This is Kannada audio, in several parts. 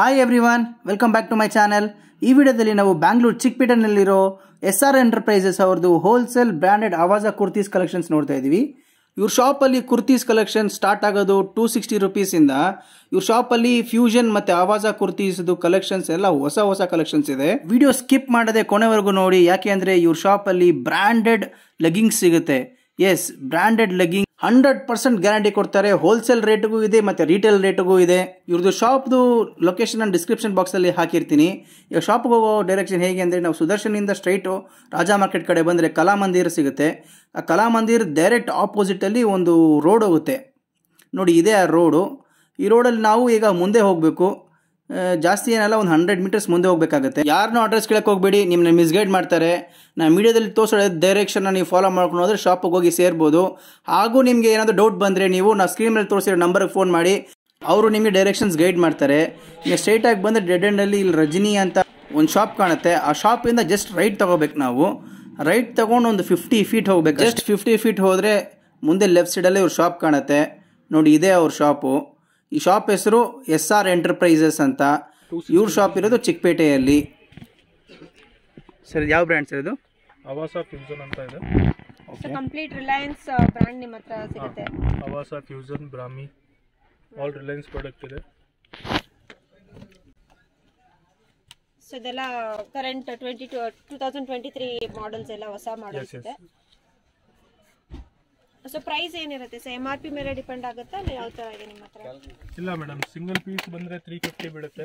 Hi everyone, welcome back to my channel. Ee video dalli navu Bangalore Chickpet nalli iro SR Enterprises avardu wholesale branded Avaasa kurtis collections ನೋಡ್ತಾ ಇದೀವಿ. ಇವರ ಶಾಪ್ ಅಲ್ಲಿ kurtis collection ಸ್ಟಾರ್ಟ್ ಆಗೋದು 260 rupees ಇಂದ. ಇವರ ಶಾಪ್ ಅಲ್ಲಿ ಫ್ಯೂಷನ್ ಮತ್ತೆ Avaasa kurtis ದು collections ಎಲ್ಲಾ ಹೊಸ collections ಇದೆ. ವಿಡಿಯೋ ಸ್ಕಿಪ್ ಮಾಡದೆ ಕೊನೆವರೆಗೂ ನೋಡಿ ಯಾಕೆ ಅಂದ್ರೆ ಇವರ ಶಾಪ್ ಅಲ್ಲಿ branded leggings ಸಿಗುತ್ತೆ. Yes, branded leggings 100% guarantee ಕೊಡ್ತಾರೆ. ಹೋಲ್ಸೇಲ್ ರೇಟ್ ಗೂ ಇದೆ ಮತ್ತೆ ರಿಟೇಲ್ ರೇಟ್ ಗೂ ಇದೆ. ಇವರದು ಶಾಪ್ ದು ಲೊಕೇಶನ್ ಅಂಡ್ ಡಿಸ್ಕ್ರಿಪ್ಷನ್ ಬಾಕ್ಸ್ ಅಲ್ಲಿ ಹಾಕಿರ್ತೀನಿ. ಈ ಶಾಪ್ ಗೆ ಹೋಗೋ ಡೈರೆಕ್ಷನ್ ಹೇಗೆ ಅಂದ್ರೆ ನಾವು ಸುದರ್ಶನ್ ಇಂದ ಸ್ಟ್ರೈಟ್ ರಾಜಾ ಮಾರ್ಕೆಟ್ ಕಡೆ ಬಂದ್ರೆ ಕಲಾ ಮಂದಿರ ಸಿಗುತ್ತೆ. ಆ ಕಲಾ ಮಂದಿರ ಡೈರೆಕ್ಟ್ ಆಪೋಸಿಟ್ ಅಲ್ಲಿ ಒಂದು ರೋಡ್ ಹೋಗುತ್ತೆ. ನೋಡಿ ಇದೆ ಆ ರೋಡ್. ಈ ರೋಡ್ ಅಲ್ಲಿ ನಾವು ಈಗ ಮುಂದೆ ಹೋಗಬೇಕು. ಜಾಸ್ತಿ ಏನಲ್ಲ ಒಂದು 100 ಮೀಟರ್ಸ್ ಮುಂದೆ ಹೋಗಬೇಕಾಗುತ್ತೆ. ಯಾರನ್ನೂ ಅಡ್ರೆಸ್ ಕೇಳಕ್ಕೆ ಹೋಗಬೇಡಿ, ನಿಮ್ಮನ್ನ ಮಿಸ್ಗೈಡ್ ಮಾಡ್ತಾರೆ. ನಾನು ವಿಡಿಯೋದಲ್ಲಿ ತೋರಿಸೋ ಡೈರೆಕ್ಷನ್ ಅನ್ನು ನೀವು ಫಾಲೋ ಮಾಡ್ಕೊಂಡು ಹೋದ್ರೆ ಶಾಪ್ ಗೆ ಹೋಗಿ ಸೇರಬಹುದು. ಹಾಗೂ ನಿಮಗೆ ಏನಾದರೂ ಡೌಟ್ ಬಂದ್ರೆ ನೀವು ನಾನು ಸ್ಕ್ರೀನ್ ಮೇಲೆ ತೋರಿಸಿರೋ ನಂಬರ್ ಗೆ ಫೋನ್ ಮಾಡಿ, ಅವರು ನಿಮಗೆ ಡೈರೆಕ್ಷನ್ಸ್ ಗೈಡ್ ಮಾಡ್ತಾರೆ. ನೀವು ಸ್ಟ್ರೈಟ್ ಆಗಿ ಬಂದ್ರೆ ಡೆಡ್ ಎಂಡ್ ಅಲ್ಲಿ ಇಲ್ಲಿ ರಜನಿ ಅಂತ ಒಂದು ಶಾಪ್ ಕಾಣುತ್ತೆ. ಆ ಶಾಪ್ ಇಂದ ಜಸ್ಟ್ ರೈಟ್ ತಗೋಬೇಕು. ನಾವು ರೈಟ್ ತಗೊಂಡು ಒಂದು 50 ಫೀಟ್ ಹೋಗಬೇಕು. ಜಸ್ಟ್ 50 ಫೀಟ್ ಹೋದ್ರೆ ಮುಂದೆ ಲೆಫ್ಟ್ ಸೈಡ್ ಅಲ್ಲಿ ಅವರ ಶಾಪ್ ಕಾಣುತ್ತೆ. ನೋಡಿ ಇದೆ ಅವರ ಶಾಪ್. ಈ ಶಾಪ್ ಹೆಸರು SR ಎಂಟರ್ಪ್ರೈಸಸ್ ಅಂತ. ಇವ್ರ ಶಾಪ್ ಇರೋದು ಚಿಕ್ಕಪೇಟೆಯಲ್ಲಿ. ಸರ್ ಯಾವ ಬ್ರ್ಯಾಂಡ್ ಸರ್ ಇದು? Avaasa ಫ್ಯೂಷನ್ ಅಂತ ಇದೆ. ಓಕೆ, ಕಂಪ್ಲೀಟ್ ರಿಲಯನ್ಸ್ ಬ್ರ್ಯಾಂಡ್ ನಿಮ್ಮತ್ರ ಸಿಗುತ್ತೆ. Avaasa ಫ್ಯೂಷನ್ ಬ್ರಾಹ್ಮಿ ಆಲ್ ರಿಲಯನ್ಸ್ ಪ್ರಾಡಕ್ಟ್ ಇದೆ. ಸೋ ಇದೆಲ್ಲ ಕರೆಂಟ್ 2023 ಮಾಡೆಲ್ಸ್ ಎಲ್ಲ ಹೊಸ ಮಾಡೆಲ್ಸ್ ಇದೆ. So price ಏನಿರುತ್ತೆ ಸರ್? MRP ಮೇಲೆ ಡಿಪೆಂಡ್ ಆಗುತ್ತಾ ಅಲ್ಲ ಯಾವ ತರ ಇದೆ ನಿಮ್ಮತ್ರ? ಇಲ್ಲ ಮೇಡಂ, ಸಿಂಗಲ್ ಪೀಸ್ ಬಂದ್ರೆ 350 ಬಿಡುತ್ತೆ.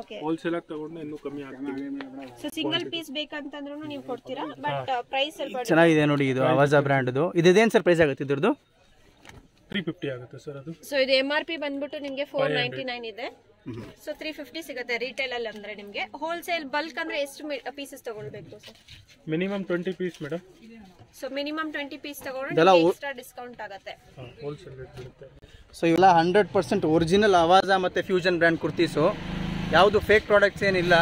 ಓಕೆ, ಹೋಲ್ಸೇಲ್ ಆಗಿ ತಗೊಂಡ್ರೆ ಇನ್ನೂ ಕಮ್ಮಿ ಆಗುತ್ತೆ. ಸೋ ಸಿಂಗಲ್ ಪೀಸ್ ಬೇಕಂತಂದ್ರೂ ನೀವು ಕೊಡ್ತೀರಾ? ಬಟ್ ಪ್ರೈಸ್ ಅಲ್ಲಿ ಚೆನ್ನಾಗಿದೆ ನೋಡಿ, ಇದು Avaasa ಬ್ರಾಂಡ್ ದು. ಇದು ಏನು ಸರ್ ಪ್ರೈಸ್ ಆಗುತ್ತೆ ಇದರದು? 350 ಆಗುತ್ತೆ ಸರ್ ಅದು. ಸೋ ಇದು MRP ಬಂದ್ಬಿಟ್ಟು ನಿಮಗೆ 499 ಇದೆ. ಸೋ 350 ಸಿಗುತ್ತೆ ರಿಟೇಲ್ ಅಲ್ಲಿ. ಅಂದ್ರೆ ನಿಮಗೆ ಹೋಲ್ಸೇಲ್ ಬಲ್ಕ್ ಅಂದ್ರೆ ಎಷ್ಟು ಪೀಸಸ್ ತಗೊಳ್ಳಬೇಕು sir? Minimum 20 piece madam. So minimum 20 piece ತಗೊಂಡ್ರೆ ಎಕ್ಸ್ಟ್ರಾ ಡಿಸ್ಕೌಂಟ್ ಆಗುತ್ತೆ, ಹೋಲ್ಸೇಲ್ ರೇಟ್ ಇರುತ್ತೆ. ಸೋ ಇವೆಲ್ಲ 100% ಒರಿಜಿನಲ್ Avaasa ಮತ್ತೆ ಫ್ಯೂಷನ್ ಬ್ರಾಂಡ್ ಕುರ್ತಿಸು. ಯಾವುದು ಫೇಕ್ ಪ್ರಾಡಕ್ಟ್ಸ್ ಏನಿಲ್ಲ.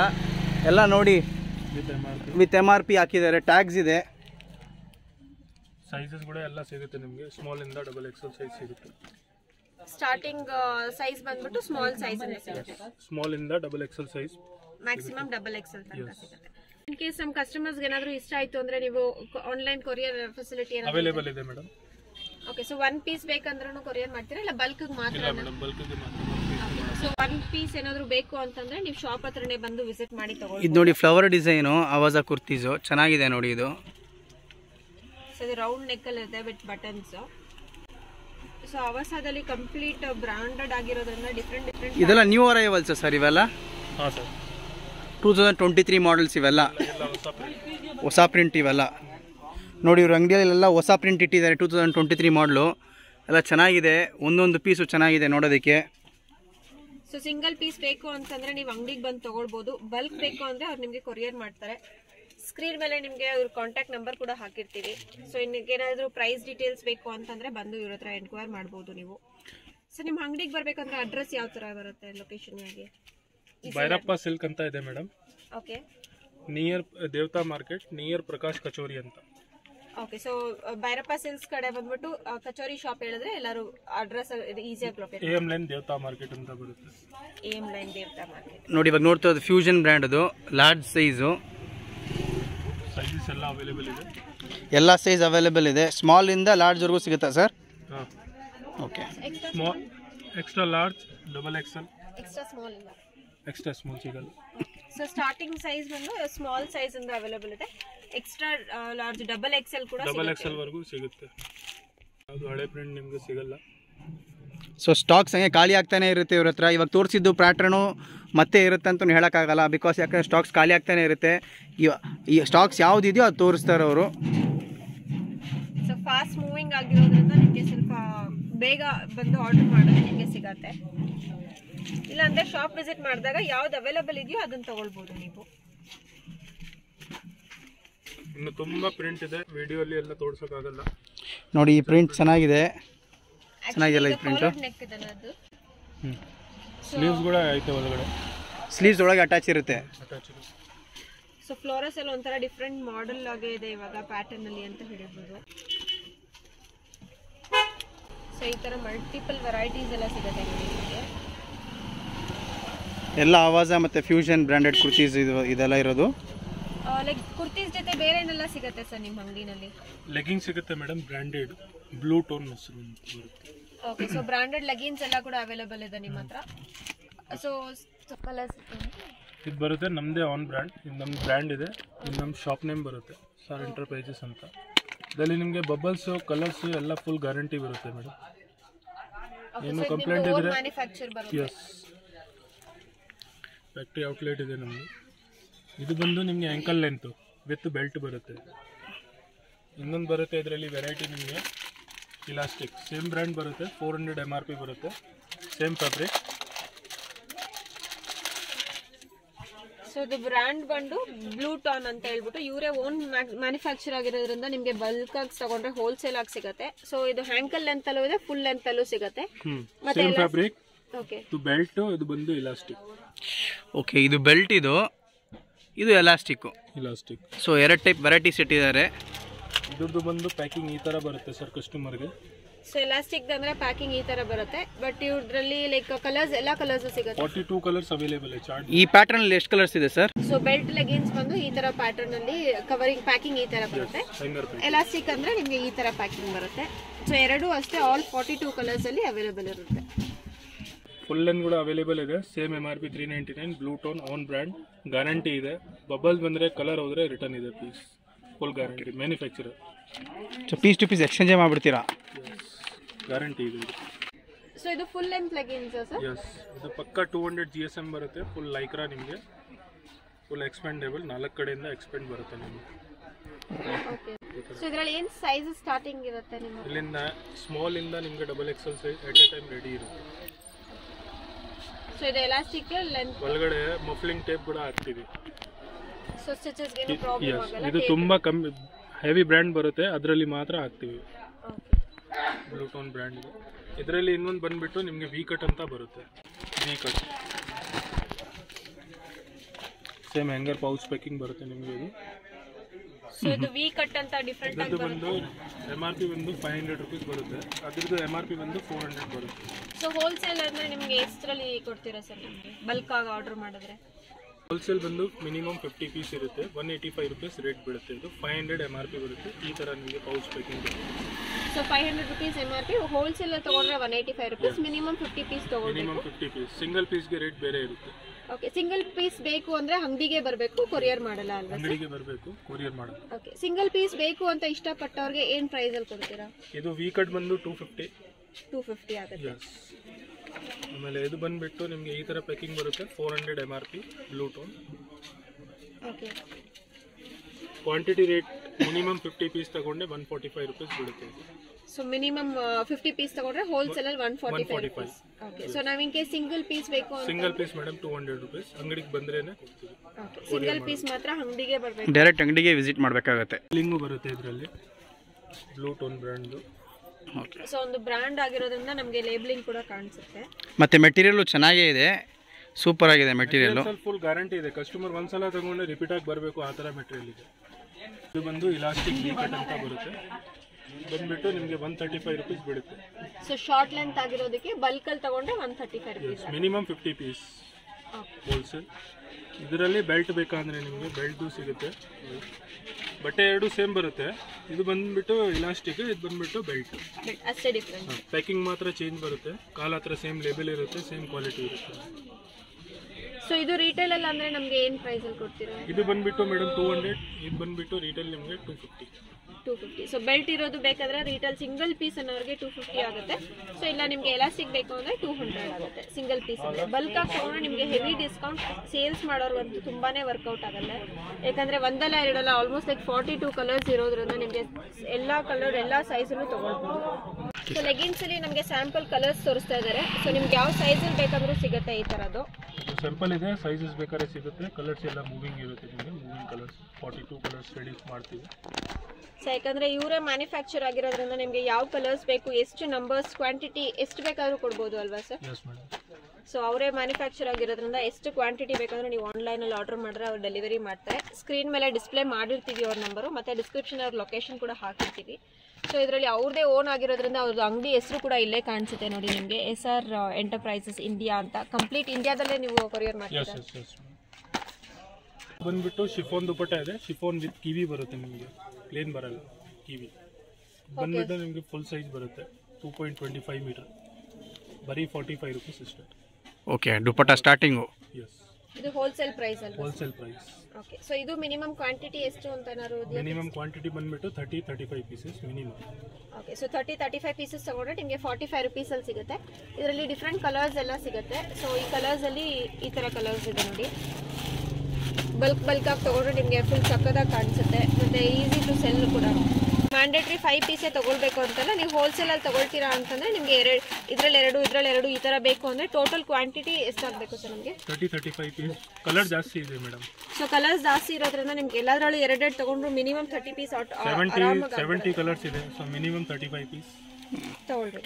ಎಲ್ಲ ನೋಡಿ ವಿತ್ MRP ಹಾಕಿದ್ದಾರೆ, ಟ್ಯಾಗ್ಸ್ ಇದೆ. ಸೈಜಸ್ ಕೂಡ ಎಲ್ಲ ಸಿಗುತ್ತೆ ನಿಮಗೆ. ಸ್ಮಾಲ್ ಇಂದ ಡಬಲ್ XL ಸೈಜ್ ಸಿಗುತ್ತೆ. ಸ್ಟಾರ್ಟಿಂಗ್ ಸೈಜ್ ಬಂದ್ಬಿಟ್ಟು ಸ್ಮಾಲ್ ಸೈಜ್ ಅಲ್ಲಿ ಸಿಗುತ್ತೆ. ಸ್ಮಾಲ್ ಇಂದ double XL size, maximum double XL ತನಕ ಸಿಗುತ್ತೆ. ಇನ್ ಕೇಸ್ ನಮ್ಮ ಕಸ್ಟಮರ್ಸ್ ಗೆ ಏನಾದರೂ ಇಷ್ಟ ಆಯ್ತು ಅಂದ್ರೆ ನೀವು ಆನ್ಲೈನ್ ಕೊರಿಯರ್ ಫೆಸಿಲಿಟಿ ಏನಾದರೂ ಅವೈಲೇಬಲ್ ಇದೆ ಮೇಡಂ? ಓಕೆ, ಸೋ 1 ಪೀಸ್ ಬೇಕಂದ್ರೂ ಕೊರಿಯರ್ ಮಾಡ್ತೀರಾ ಇಲ್ಲ ಬಲ್ಕ್ ಗೆ ಮಾತ್ರ? ಇಲ್ಲ ಮೇಡಂ, ಬಲ್ಕ್ ಗೆ ಮಾತ್ರ. ಸೋ 1 ಪೀಸ್ ಏನಾದರೂ ಬೇಕು ಅಂತಂದ್ರೆ ನೀವು ಶಾಪ್ ಹತ್ರನೇ ಬಂದು ವಿಸಿಟ್ ಮಾಡಿ ತಗೊಳ್ಳಿ. ಇದು ನೋಡಿ ಫ್ಲವರ್ ಡಿಸೈನ್ Avaasa ಕುರ್ತಿಸ್ ಚೆನ್ನಾಗಿದೆ ನೋಡಿ ಇದು. ಸೋ ಇದು ರೌಂಡ್ ನೆಕ್ ಅಲ್ಲಿ ಇದೆ ವಿತ್ ಬಟನ್ಸ್. ಸೋ Avaasaದಲ್ಲಿ ಕಂಪ್ಲೀಟ್ ಬ್ರಾಂಡೆಡ್ ಆಗಿರೋದ್ರಿಂದ ಡಿಫರೆಂಟ್ ಇದೆಲ್ಲ ನ್ಯೂ ಅರೈವಲ್ಸ್ ಸರ್ ಇವೆಲ್ಲ? ಹಾ ಸರ್, 2023 ಮಾಡೆಲ್ಸ್ ಇವೆಲ್ಲ. ಹೊಸ ಪ್ರಿಂಟ್ ಇವೆಲ್ಲ. ನೋಡಿ ಇವ್ರ ಅಂಗಡಿಯಲ್ಲೆಲ್ಲ ಹೊಸ ಪ್ರಿಂಟ್ ಇಟ್ಟಿದ್ದಾರೆ. 2023 ಮಾಡೆಲು ಎಲ್ಲ ಚೆನ್ನಾಗಿದೆ. ಒಂದೊಂದು ಪೀಸು ಚೆನ್ನಾಗಿದೆ ನೋಡೋದಕ್ಕೆ. ಸೊ ಸಿಂಗಲ್ ಪೀಸ್ ಬೇಕು ಅಂತಂದ್ರೆ ನೀವು ಅಂಗಡಿಗೆ ಬಂದು ತಗೊಳ್ಬಹುದು. ಬಲ್ಕ್ ಬೇಕು ಅಂದ್ರೆ ಅವ್ರು ನಿಮಗೆ ಕೊರಿಯರ್ ಮಾಡ್ತಾರೆ. ಸ್ಕ್ರೀನ್ ಮೇಲೆ ನಿಮಗೆ ಅವ್ರ ಕಾಂಟ್ಯಾಕ್ಟ್ ನಂಬರ್ ಕೂಡ ಹಾಕಿರ್ತೀವಿ. ಸೊ ಇನ್ನೇನಾದರೂ ಪ್ರೈಸ್ ಡೀಟೇಲ್ಸ್ ಬೇಕು ಅಂತಂದ್ರೆ ಬಂದು ಇವ್ರ ಹತ್ರ ಎನ್ಕ್ವೈರ್ ಮಾಡ್ಬೋದು ನೀವು. ಸೊ ನಿಮ್ಮ ಅಂಗಡಿಗೆ ಬರಬೇಕಂದ್ರೆ ಅಡ್ರೆಸ್ ಯಾವ ಥರ ಬರುತ್ತೆ ಲೊಕೇಶನ್ ಆಗಿ? ಭೈರಪ್ಪ ಸಿಲ್ಕ್ ಅಂತ ಇದೆ madam. Okay, near Devata market, near Prakash kachori ಅಂತ. ಓಕೆ, ಸೊ ಭೈರಪ್ಪ ಸಿಲ್ಕ್ಸ್ ಕಡೆ ಬಂದ್ಬಿಟ್ಟು ಕಚೋರಿ ಶಾಪ್ ಹೇಳಿದ್ರೆ ಎಲ್ಲರೂ ಅಡ್ರೆಸ್ ಈಸಿಯಾಗಿ locate. AM line Devata market ಅಂತ ಬರುತ್ತೆ. AM line Devata market. ನೋಡಿ ಇವಾಗ ನೋಡ್ತಾ ಇರೋದು ಫ್ಯೂಷನ್ ಬ್ರ್ಯಾಂಡ್ ಅದು. ಲಾರ್ಜ್ ಸೈಜು ಎಲ್ಲ ಅವೈಲೇಬಲ್ ಇದೆ. ಎಲ್ಲ ಸೈಜ್ ಅವೈಲೇಬಲ್ ಇದೆ. ಸ್ಮಾಲ್ ಇಂದ ಲಾರ್ಜ್ ವರೆಗೂ ಸಿಗುತ್ತಾ ಸರ್? ಹಾ, okay. Small, extra large, double XL, extra small ಇಂದ ಎಕ್ಸ್ಟ್ರಾ ಸ್ಮಾಲ್ ಸಿಗಲ್ಲ. ಸೋ ಸ್ಟಾರ್ಟಿಂಗ್ ಸೈಜ್ ಬಂದು ಸ್ಮಾಲ್ ಸೈಜ್ ಇಂದ ಅವೈಲೇಬಲ್ ಇದೆ. ಎಕ್ಸ್ಟ್ರಾ ಲಾರ್ಜ್, ಡಬಲ್ XL ಕೂಡ ಸಿಗುತ್ತೆ. ಡಬಲ್ XL ವರೆಗೂ ಸಿಗುತ್ತೆ. ಅದು ಹಳೆ ಪ್ರಿಂಟ್ ನಿಮಗೆ ಸಿಗಲ್ಲ. ಸೊ ಸ್ಟಾಕ್ಸ್ ಹಂಗೆ ಖಾಲಿ ಆಗ್ತಾನೆ ಇರುತ್ತೆ ಇವ್ರ ಹತ್ರ. ಇವಾಗ ತೋರಿಸಿದ್ದು ಪ್ಯಾಟ್ರನು ಮತ್ತೆ ಇರುತ್ತೆ ಅಂತಲೂ ಹೇಳೋಕ್ಕಾಗಲ್ಲ. ಬಿಕಾಸ್ ಯಾಕಂದರೆ ಸ್ಟಾಕ್ಸ್ ಖಾಲಿ ಆಗ್ತಾನೆ ಇರುತ್ತೆ. ಈ ಸ್ಟಾಕ್ಸ್ ಯಾವುದಿದೆಯೋ ಅದು ತೋರಿಸ್ತಾರೆ ಅವರು. ಸೊ ಫಾಸ್ಟ್ ಮೂವಿಂಗ್ ಆಗಿರೋದ್ರಿಂದ ನಿಮಗೆ ಸ್ವಲ್ಪ ಬೇಗ ಬಂದು ಆರ್ಡರ್ ಮಾಡೋದು ನಿಮಗೆ ಸಿಗತ್ತೆ. ಇಲ್ಲಾಂದರೆ ಶಾಪ್ ವಿಸಿಟ್ ಮಾಡಿದಾಗ ಯಾವ್ದು ಅವೈಲೇಬಲ್ ಇದೆಯೋ ಅದನ್ನು ತೊಗೊಳ್ಬೋದು ನೀವು. ಇನ್ನು ತುಂಬ ಪ್ರಿಂಟ್ ಇದೆ, ವಿಡಿಯೋಲಿ ಎಲ್ಲ ತೋರಿಸೋಕ್ಕಾಗಲ್ಲ. ನೋಡಿ ಈ ಪ್ರಿಂಟ್ ಚೆನ್ನಾಗಿದೆ. ಚೆನ್ನಾಗಿಲ್ಲ ಈ ಪ್ರಿಂಟ್. ಸ್ಲೀವ್ಸ್ ಕೂಡ ಐತೆ ಒಳಗಡೆ. ಸ್ಲೀವ್ಸ್ ಒಳಗೆ ಅಟ್ಯಾಚ್ ಇರುತ್ತೆ. ಸೋ ಫ್ಲೋರಸ್ ಅಲ್ಲಿ ಒಂತರ ಡಿಫರೆಂಟ್ ಮಾಡೆಲ್ ಆಗಿ ಇದೆ ಇವಾಗ ಪ್ಯಾಟರ್ನ್ ಅಲ್ಲಿ ಅಂತ ಹೇಳಬಹುದು. ಸೋ ಈ ತರ ಮಲ್ಟಿಪಲ್ ವೆರೈಟೀಸ್ ಎಲ್ಲ ಸಿಗುತ್ತೆ ನಿಮಗೆ. ಎಲ್ಲ ಆವಾಜಾ ಮತ್ತೆ ಫ್ಯೂಷನ್ ಬ್ರಾಂಡೆಡ್ ಕುರ್ತೀಸ್ ಇದೆಲ್ಲ ಇರೋದು. ಲೈಕ್ ಕುರ್ತೀಸ್ ಜೊತೆ ಬೇರೆ ಏನೆಲ್ಲ ಸಿಗುತ್ತೆ ಸರ್ ನಿಮ್ಮ ಅಂಗಡಿನಲ್ಲಿ? ಲೆಗ್ಗಿಂಗ್ ಸಿಗುತ್ತೆ ಮೇಡಂ, ಬ್ರಾಂಡೆಡ್ ಬ್ಲೂ ಟೋನ್ ಹೆಸರು ಬರುತ್ತೆ. ಓಕೆ, ಸೋ ಬ್ರಾಂಡೆಡ್ ಲೆಗ್ಗಿಂಗ್ಸ್ ಎಲ್ಲ ಕೂಡ ಅವೈಲೇಬಲ್ ಇದೆ ನಿಮ್ಮ ಹತ್ರ. ಸೋ ಕಲರ್ಸ್ ಇದು ಬರುತ್ತೆ ನಮ್ಮದೇ ಆನ್ ಬ್ರ್ಯಾಂಡ್, ಇದು ನಮ್ಮ ಬ್ರ್ಯಾಂಡ್ ಇದೆ, ಇದು ನಮ್ಮ ಶಾಪ್ ನೇಮ್ ಬರುತ್ತೆ SR ಎಂಟರ್ಪ್ರೈಸಸ್ ಅಂತ. ಇದರಲ್ಲಿ ನಿಮಗೆ ಬಬಲ್ಸು ಕಲರ್ಸು ಎಲ್ಲ ಫುಲ್ ಗ್ಯಾರಂಟಿ ಬರುತ್ತೆ ಮೇಡಮ್. ಏನು ಕಂಪ್ಲೇಂಟ್ ಇದ್ದರೆ ಎಸ್ ಫ್ಯಾಕ್ಟ್ರಿ ಔಟ್ಲೆಟ್ ಇದೆ ನಮ್ಮದು. ಇದು ಬಂದು ನಿಮಗೆ ಆ್ಯಂಕಲ್ ಲೆಂತು ವಿತ್ ಬೆಲ್ಟ್ ಬರುತ್ತೆ. ಇನ್ನೊಂದು ಬರುತ್ತೆ ಇದರಲ್ಲಿ ವೆರೈಟಿ ನಿಮಗೆ ಇಲಾಸ್ಟಿಕ್, ಸೇಮ್ ಬ್ರ್ಯಾಂಡ್ ಬರುತ್ತೆ, 400 MRP ಬರುತ್ತೆ, ಸೇಮ್ ಫ್ಯಾಬ್ರಿಕ್. ಸೊ ಇದು ಬ್ರ್ಯಾಂಡ್ ಬಂದು ಬ್ಲೂ ಟೋನ್ ಅಂತ ಹೇಳ್ಬಿಟ್ಟು ಇವರೇ ಓನ್ ಮ್ಯಾನುಫ್ಯಾಕ್ಚರ್ ಆಗಿರೋದ್ರಿಂದ ನಿಮಗೆ ಬಲ್ಕ್ ಆಗಿ ತಗೊಂಡ್ರೆ ಹೋಲ್ಸೇಲ್ ಆಗಿ ಸಿಗುತ್ತೆ. ಸೊ ಇದು ಹ್ಯಾಂಕಲ್ ಲೆಂತ್ ಅಲ್ಲೂ ಇದೆ, ಫುಲ್ ಲೆಂತ್ ಅಲ್ಲೂ ಸಿಗುತ್ತೆ, ಮತ್ತೆ ಫ್ಯಾಬ್ರಿಕ್. ಓಕೆ, ಇದು ಬೆಲ್ಟ್, ಇದು ಬಂದು ಇಲಾಸ್ಟಿಕ್. ಓಕೆ, ಇದು ಬೆಲ್ಟ್, ಇದು ಎಲಾಸ್ಟಿಕ್. ಸೊ ಎರಡು ಟೈಪ್ ವೆರೈಟೀಸ್ ಇಟ್ಟಿದ್ದಾರೆ. ಇದ್ರದ್ದು ಬಂದು ಪ್ಯಾಕಿಂಗ್ ಈ ಥರ ಬರುತ್ತೆ ಸರ್ ಕಸ್ಟಮರ್ಗೆ. ಸೊ ಎಲಾಸ್ಟಿಕ್ ಅಂದ್ರೆ ಪ್ಯಾಕಿಂಗ್ ಈ ತರ ಬರುತ್ತೆ, ಬಟ್ ಇದ್ರಲ್ಲಿ ಲೈಕ್ ಕಲರ್ಸ್ ಎಲ್ಲ ಕಲರ್ಸ್ ಸಿಗುತ್ತೆ, 42 ಕಲರ್ಸ್ ಅವೈಲೇಬಲ್ ಇದೆ ಚಾರ್ಟ್. ಈ ಪ್ಯಾಟರ್ನ್ ಅಲ್ಲಿ ಎಷ್ಟು ಕಲರ್ಸ್ ಇದೆ ಸರ್? ಸೊ ಬೆಲ್ಟ್ ಲೆಗ್ಗಿನ್ಸ್ ಬಂದು ಈ ತರ ಪ್ಯಾಟರ್ನ್ ಅಲ್ಲಿ ಕವರಿಂಗ್ ಪ್ಯಾಕಿಂಗ್ ಈ ತರ ಬರುತ್ತೆ. ಎಲಾಸ್ಟಿಕ್ ಅಂದ್ರೆ ನಿಮಗೆ ಈ ತರ ಪ್ಯಾಕಿಂಗ್ ಬರುತ್ತೆ. ಸೊ ಎರಡು ಅಷ್ಟೇ ಆಲ್ 42 ಕಲರ್ಸ್ ಅಲ್ಲಿ ಅವೈಲೇಬಲ್ ಇರುತ್ತೆ. ಫುಲ್ ಲೆಂತ್ ಕೂಡ ಅವೈಲೇಬಲ್ ಇದೆ, same MRP 399, blue tone on brand, guarantee ಇದೆ. ಬಬಲ್ಸ್ ಬಂದ್ರೆ ಕಲರ್ ಹೋದ್ರೆ ರಿಟರ್ನ್ ಇದೆ piece, full guarantee manufacturer. So piece to piece exchange ಮಾಡ್ಬಿಡ್ತೀರಾ? ಗ್ಯಾರಂಟಿ ಇದೆ. ಸೊ ಇದು full length leggings sir? Yes, ಇದು ಪಕ್ಕ 200 GSM ಬರುತ್ತೆ, ಫುಲ್ ಲೈಕ್ರಾ ನಿಮಗೆ, ಫುಲ್ ಎಕ್ಸ್ಪೆಂಡೇಬಲ್, 4 ಕಡೆಯಿಂದ ಎಕ್ಸ್ಪೆಂಡ್ ಬರುತ್ತೆ ನಿಮಗೆ. ಓಕೆ, ಸೊ ಇದರಲ್ಲಿ ಏನು ಸೈಜ್ ಸ್ಟಾರ್ಟಿಂಗ್ ಇರುತ್ತೆ ನಿಮಗೆ? ಇಲ್ಲಿಂದ ಸ್ಮಾಲ್ ಇಂದ ನಿಮಗೆ XXL size at a time ready ಇರುತ್ತೆ. ಸೊ ಇದು ಎಲಾಸ್ಟಿಕ್ ಲೆಂತ್, ಒಳಗಡೆ ಮಫ್ಲಿಂಗ್ ಟೇಪ್ ಕೂಡ ಹಾಕ್ತೀವಿ. ಸೊ ಸ್ಟಿಚಸ್ ಗೆ ಏನು ಪ್ರಾಬ್ಲಮ್ ಆಗಲ್ಲ. ಇದು ತುಂಬಾ ಕಮ್ಮಿ ಹೆವಿ ಬ್ರ್ಯಾಂಡ್ ಬರುತ್ತೆ, ಅದರಲ್ಲಿ ಮಾತ್ರ ಹಾಕ್ತೀವಿ. ಬ್ಲೂ ಟೋನ್ ಬ್ರ್ಯಾಂಡ್ ಇದೆ. ಇದರಲ್ಲಿ ಇನ್ನೊಂದು ಬಂದ್ಬಿಟ್ಟು ನಿಮಗೆ ವಿ ಕಟ್ ಅಂತ ಬರುತ್ತೆ. V cut same hanger pouch packing ಬರುತ್ತೆ ನಿಮಗೆ. ಇದು ಸೊ ಇದು ವಿ ಕಟ್ ಅಂತ ಡಿಫರೆಂಟ್ ಆಗಿ ಬರುತ್ತೆ. ಇದು MRP ಬಂದು 500 ರೂಪಾಯಿ ಬರುತ್ತೆ, ಅದರದ್ದು MRP ಬಂದು 400 ಬರುತ್ತೆ. ಸೊ ಹೋಲ್ಸೇಲ್ ಅಂದ್ರೆ ನಿಮಗೆ ಎಷ್ಟರಲ್ಲಿ ಕೊಡ್ತೀರಾ ಸರ್? ನಿಮಗೆ ಬಲ್ಕ್ ಆಗಿ ಆರ್ಡರ್ ಮಾಡಿದ್ರೆ ಹೋಲ್ಸೇಲ್ ಬಂದು ಮಿನಿಮಮ್ 50 ಪೀಸ್ ಇರುತ್ತೆ, 185 ರೂಪಾಯಿ ರೇಟ್ ಬೀಳುತ್ತೆ. ಇದು 500 MRP ಬರುತ್ತೆ. ಈ ತರ ನಿಮಗೆ ಪೌಚ್ ಪ್ಯಾಕಿಂಗ್ ಬರುತ್ತೆ. ಸೊ 500 MRP, ಹೋಲ್ಸೇಲ್ ತಗೊಂಡ್ರೆ 185 ರೂಪೀಸ್, ಮಿನಿಮಮ್ 50 ಪೀಸ್ ತಗೊಳ್ಬೇಕು. ಮಿನಿಮಮ್ 50 ಪೀಸ್, ಸಿಂಗಲ್ ಪೀಸ್ಗೆ ರೇಟ್ ಬೇರೆ ಇರುತ್ತೆ. ಓಕೆ, ಸಿಂಗಲ್ ಪೀಸ್ ಬೇಕು ಅಂದ್ರೆ ಅಂಗಡಿಗೆ ಬರಬೇಕು, ಕೊರಿಯರ್ ಮಾಡಲ್ಲ ಅಲ್ವಾ? ಅಂಗಡಿಗೆ ಬರಬೇಕು, ಕೊರಿಯರ್ ಮಾಡಲ್ಲ. ಓಕೆ, ಸಿಂಗಲ್ ಪೀಸ್ ಬೇಕು ಅಂತ ಇಷ್ಟಪಟ್ಟವರಿಗೆ ಏನು ಪ್ರೈಸಲ್ಲಿ ಕೊಡ್ತೀರಾ? ಇದು ವಿ ಕಟ್ ಬಂದು 250 ಆಗುತ್ತೆ. ಆಮೇಲೆ ಇದು ಬಂದ್ಬಿಟ್ಟು ನಿಮಗೆ ಈ ಥರ ಪ್ಯಾಕಿಂಗ್ ಬರುತ್ತೆ, 400 MRP, blue tone. Okay, quantity rate minimum 50 piece ತಗೊಂಡ್ರೆ 145 ರೂಪಾಯಿ ಬೀಳುತ್ತೆ. ಸೊ ಮಿನಿಮಮ್ 50 ಪೀಸ್ ತಗೊಂಡ್ರೆ ಹೋಲ್ಸೇಲ್ ಅಲ್ಲಿ 145. ಓಕೆ, ಸೊ ನಾವು ಇನ್ ಕೇಸ್ ಸಿಂಗಲ್ ಪೀಸ್ ಬೇಕು ಅಂತ ಸಿಂಗಲ್ ಪೀಸ್ ಮೇಡಂ 200 ರೂಪಾಯಿ, ಅಂಗಡಿಗೆ ಬಂದ್ರೇನೆ ಕೊಡ್ತೀವಿ. ಓಕೆ, ಸಿಂಗಲ್ ಪೀಸ್ ಮಾತ್ರ ಅಂಗಡಿಗೆ ಬರಬೇಕು, ಡೈರೆಕ್ಟ್ ಅಂಗಡಿಗೆ ವಿಸಿಟ್ ಮಾಡಬೇಕಾಗುತ್ತೆ. ಲಿಂಗು ಬರುತ್ತೆ ಇದರಲ್ಲಿ, blue tone brand. Okay, so ಒಂದು ಬ್ರಾಂಡ್ ಆಗಿರೋದ್ರಿಂದ ನಮಗೆ ಲೇಬಲಿಂಗ್ ಕೂಡ ಕಾಣಿಸುತ್ತೆ, ಮತ್ತೆ ಮೆಟೀರಿಯಲ್ ಚೆನ್ನಾಗಿದೆ ಇದೆ, ಸೂಪರ್ ಆಗಿದೆ ಮೆಟೀರಿಯಲ್. ಫುಲ್ ಗ್ಯಾರಂಟಿ ಇದೆ, ಕಸ್ಟಮರ್ ಒಂದ್ಸಲ ತಗೊಂಡ್ರೆ ರಿಪೀಟ್ ಆಗಿ ಬರಬೇಕು ಆ ಥರ ಮೆಟೀರಿಯಲ್ ಇದೆ. ಇದು ಬಂದು ಇಲಾಸ್ಟಿಕ್ ವಿ ಕಟ್ ಅಂತ ಬರುತ್ತೆ, ಬಂದ್ಬಿಟ್ಟು ನಿಮಗೆ 135 ರೂಪೀಸ್ ಬೀಳುತ್ತೆ. ಸೊ ಶಾರ್ಟ್ ಲೆಂತ್ ಆಗಿರೋದಕ್ಕೆ ಬಲ್ಕಲ್ಲಿ ತಗೊಂಡ್ರೆ 135 ರೂಪೀಸ್, ಮಿನಿಮಮ್ 50 ಪೀಸ್ ಹೋಲ್ಸೇಲ್. ಇದರಲ್ಲಿ ಬೆಲ್ಟ್ ಬೇಕಂದ್ರೆ ನಿಮಗೆ ಬೆಲ್ಟು ಸಿಗುತ್ತೆ, ಬಟ್ಟೆ ಎರಡು ಸೇಮ್ ಬರುತ್ತೆ. ಇದು ಬಂದ್ಬಿಟ್ಟು ಇಲಾಸ್ಟಿಕ್, ಇದು ಬಂದ್ಬಿಟ್ಟು ಬೆಲ್ಟ್, ಅಷ್ಟೇ ಡಿಫ್ರೆನ್ಸ್. ಪ್ಯಾಕಿಂಗ್ ಮಾತ್ರ ಚೇಂಜ್ ಬರುತ್ತೆ, ಕಾಲ ಹತ್ರ ಸೇಮ್ ಲೇಬಲ್ ಇರುತ್ತೆ, ಸೇಮ್ ಕ್ವಾಲಿಟಿ ಇರುತ್ತೆ. ಸೊ ಇದು ರಿಟೇಲ್ ಅಲ್ಲಿ ಅಂದ್ರೆ ನಮಗೆ ಏನು ಪ್ರೈಸ್ ಅಲ್ಲಿ ಕೊಡ್ತೀರಾ? ಇದು ಬಂದ್ಬಿಟ್ಟು ಮೇಡಮ್ 200, ಇದು ಬಂದ್ಬಿಟ್ಟು ರಿಟೇಲ್ ನಿಮಗೆ 250. ಸೊ ಬೆಲ್ಟ್ ಇರೋದು ಬೇಕಾದ್ರೆ ರಿಟೇಲ್ ಸಿಂಗಲ್ ಪೀಸ್ ಅನ್ನೋರಿಗೆ 250 ಆಗುತ್ತೆ. ಸೊ ಇಲ್ಲ ನಿಮಗೆ ಎಲಾಸ್ಟಿಕ್ ಬೇಕು ಅಂದ್ರೆ 200 ಆಗುತ್ತೆ ಸಿಂಗಲ್ ಪೀಸ್ ಅಂದ್ರೆ. ಬಲ್ಕ್ ಆಗಿ ತಗೊಂಡ್ರೆ ನಿಮಗೆ ಹೆವಿ ಡಿಸ್ಕೌಂಟ್, ಸೇಲ್ಸ್ ಮಾಡೋರ್ಗಂತೂ ತುಂಬಾನೇ ವರ್ಕೌಟ್ ಆಗಲ್ಲ, ಯಾಕಂದ್ರೆ ಒಂದಲ್ಲ ಎರಡಲ್ಲ ಆಲ್ಮೋಸ್ಟ್ ಲೈಕ್ 42 ಕಲರ್ಸ್ ಇರೋದ್ರಿಂದ ನಿಮಗೆ ಎಲ್ಲಾ ಕಲರ್ ಎಲ್ಲಾ ಸೈಜಲ್ಲೂ ತಗೊಳ್ಬೋದು. ಸೊ ಲೆಗಿನ್ಸ್ ಅಲ್ಲಿ ನಮಗೆ ಸ್ಯಾಂಪಲ್ ಕಲರ್ಸ್ ತೋರಿಸ್ತಾ ಇದ್ದಾರೆ. ಸೊ ನಿಮ್ಗೆ ಯಾವ ಸೈಜಲ್ಲಿ ಬೇಕಾದ್ರೂ ಸಿಗುತ್ತೆ ಈ ತರದ್ದು. ಸ್ಯಾಂಪಲ್ ಇದೆ, ಸೈಜಸ್ ಬೇಕಾದ್ರೆ ಸಿಗುತ್ತೆ, ಕಲರ್ಸ್ ಎಲ್ಲ ಮೂವಿಂಗ್ ಇರುತ್ತೆ ನಿಮಗೆ, ಮೂವಿಂಗ್ ಕಲರ್ಸ್ 42 ಕಲರ್ಸ್ ರೆಡ್ಯೂಸ್ ಮಾಡ್ತೀವಿ. ಸೊ ಯಾಕಂದರೆ ಇವರೇ ಮ್ಯಾನುಫ್ಯಾಕ್ಚರ್ ಆಗಿರೋದ್ರಿಂದ ನಿಮಗೆ ಯಾವ ಕಲರ್ಸ್ ಬೇಕು, ಎಷ್ಟು ನಂಬರ್ಸ್, ಕ್ವಾಂಟಿಟಿ ಎಷ್ಟು ಬೇಕಾದರೂ ಕೊಡ್ಬೋದು ಅಲ್ವಾ ಸರ್? Yes madam. ಸೊ ಅವರೇ ಮ್ಯಾನುಫ್ಯಾಕ್ಚರ್ ಆಗಿರೋದ್ರಿಂದ ಎಷ್ಟು ಕ್ವಾಂಟಿಟಿ ಬೇಕಾದರೂ ನೀವು ಆನ್ಲೈನಲ್ಲಿ ಆರ್ಡರ್ ಮಾಡಿದ್ರೆ ಅವ್ರು ಡೆಲಿವರಿ ಮಾಡ್ತಾರೆ. ಸ್ಕ್ರೀನ್ ಮೇಲೆ ಡಿಸ್ಪ್ಲೇ ಮಾಡಿರ್ತೀವಿ ಅವ್ರ ನಂಬರು, ಮತ್ತು ಡಿಸ್ಕ್ರಿಪ್ಷನ್ ಅವ್ರ ಲೊಕೇಶನ್ ಕೂಡ ಹಾಕಿರ್ತೀವಿ. So idralli avurde own agirodrinda avaru angadi hesaru kuda ille kaanisutte nodi nimge SR Enterprises India anta complete India dalle neevu courier maartidare. Yes yes yes. Banbittu chiffon dupatta ide chiffon with kiwi barutte nimge plain baralla kiwi. Banbittu nimge full size barutte 2.25 meter. Bari 45 rupees is that. Okay, dupatta starting. Yes. This is wholesale price. Wholesale price. Okay. So, this minimum quantity is minimum quantity 30-35 pieces minimum. Okay. So, 30-35 pieces. So, 45 rupees. There are different colors. So, these colors are different colors. Bulk up. Full easy to sell. Mandatory 5 pieces ತಗೊಳ್ಳಬೇಕು ಅಂತಲ್ಲ ನೀವು ಹೋಲ್ಸೇಲ್ ಅಲ್ಲಿ ತಗೊಳ್ತೀರಾ ಅಂತಂದ್ರೆ ನಿಮಗೆ ಇದರಲ್ಲಿ ಎರಡು ಈ ತರ ಬೇಕು ಅಂದ್ರೆ ಟೋಟಲ್ ಕ್ವಾಂಟಿಟಿ ಎಷ್ಟು ಆಗಬೇಕು ಸರ್ ನಮಗೆ 30-35 ಪೀಸ್ ಕಲರ್ ಜಾಸ್ತಿ ಇದೆ ಮೇಡಂ ಸೋ ಕಲರ್ಸ್ ಜಾಸ್ತಿ ಇರೋದ್ರಿಂದ ನಿಮಗೆ ಎಲ್ಲಾದ್ರಲ್ಲೂ ಎರಡು ತಗೊಂಡ್ರು ಮಿನಿಮಮ್ 30 ಪೀಸ್ ಆರಾಮಾಗಿ 70 ಕಲರ್ಸ್ ಇದೆ ಸೋ ಮಿನಿಮಮ್ 35 ಪೀಸ್ ತಗೊಳ್ಳಿ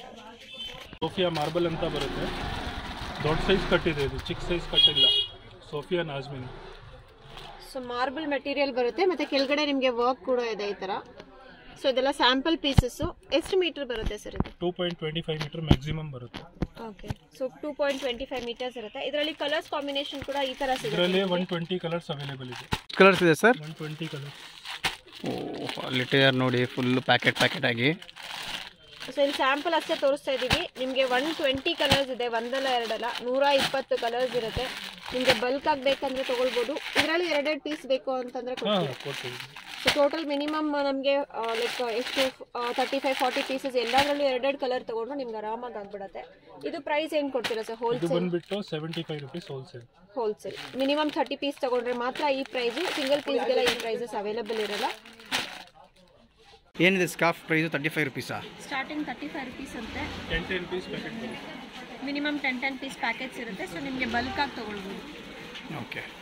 ಸೋಫಿಯಾ ಮಾರ್ಬಲ್ ಅಂತ ಬರುತ್ತೆ ದೊಡ್ಡ ಸೈಜ್ ಕಟ್ ಇದೆ ಇದು ಚಿಕ್ಕ ಸೈಜ್ ಕಟ್ ಇಲ್ಲ Sophia Nazmin so marble material ಬರುತ್ತೆ ಮತ್ತೆ ಕೆಳಗಡೆ ನಿಮಗೆ ವರ್ಕ್ ಕೂಡ ಇದೆ ಈ ತರ So ಇದೆಲ್ಲ sample pieces ಎಷ್ಟು ಮೀಟರ್ ಬರುತ್ತೆ ಸರ್ ಇದು 2.25 ಮೀಟರ್ ಮ್ಯಾಕ್ಸಿಮಮ್ ಬರುತ್ತೆ ಓಕೆ ಸೋ 2.25 ಮೀಟರ್ಸ್ ಇರುತ್ತೆ ಇದರಲ್ಲಿ ಕಲರ್ಸ್ ಕಾಂಬಿನೇಷನ್ ಕೂಡ ಈ ತರ ಸಿಗುತ್ತೆ ಇದರಲ್ಲಿ 120 ಕಲರ್ಸ್ ಅವೈಲೇಬಲ್ ಇದೆ ಕಲರ್ಸ್ ಇದೆ ಸರ್ 120 ಕಲರ್ಸ್ ಓಹ್ ಲಿಟರ್ ನೋಡಿ ಫುಲ್ ಪ್ಯಾಕೆಟ್ ಆಗಿ ಸೋ ಇಲ್ಲಿ ಸ್ಯಾಂಪಲ್ ಅಷ್ಟೇ ತೋರಿಸ್ತಾ ಇದೀವಿ ನಿಮಗೆ 120 ಕಲರ್ಸ್ ಇದೆ ಒಂದಲ್ಲ ಎರಡಲ್ಲ 120 ಕಲರ್ಸ್ ಇರುತ್ತೆ ನಿಮಗೆ ಬಲ್ಕ್ ಆಗಿ ಬೇಕಂದ್ರೆ ತಗೊಳ್ಳಬಹುದು ಇದರಲ್ಲಿ ಎರಡು ಪೀಸ್ ಬೇಕು ಅಂತಂದ್ರೆ ಕೊಡ್ತೀವಿ So total minimum like 35-40 pieces ಎಲ್ಲದರಲ್ಲೂ ಎರಡು ಕಲರ್ ತಗೊಂಡ್ರೆ ನಿಮಗೆ ಆರಾಮಾಗಿ ಆಗಿಬಿಡುತ್ತೆ ಇದು ಪ್ರೈಸ್ ಏನು ಕೊಡ್ತೀರಾ ಸರ್ ಹೋಲ್ಸೇಲ್ ಇದು ಬಂದ್ಬಿಟ್ಟು 75 ರೂಪಾಯಿ ಹೋಲ್ಸೇಲ್ ಮಿನಿಮಮ್ 30 ಪೀಸ್ ತಗೊಂಡ್ರೆ ಮಾತ್ರ ಈ ಪ್ರೈಸ್ ಸಿಂಗಲ್ ಪೀಸ್ ಗೆಲ್ಲ ಈ ಪ್ರೈಸಸ್ ಅವೈಲೇಬಲ್ ಇರಲ್ಲ ಏನಿದೆ ಸ್ಕಾರ್ಫ್ ಪ್ರೈಸ್ 35 ರೂಪಾಯಿ ಸ್ಟಾರ್ಟಿಂಗ್ 35 ರೂಪಾಯಿ ಅಂತೆ 10 piece packet minimum 10 piece packets ಇರುತ್ತೆ ಸೊ ನಿಮಗೆ ಬಲ್ಕ್ ಆಗಿ ತಗೊಳ್ಳಬಹುದು ಓಕೆ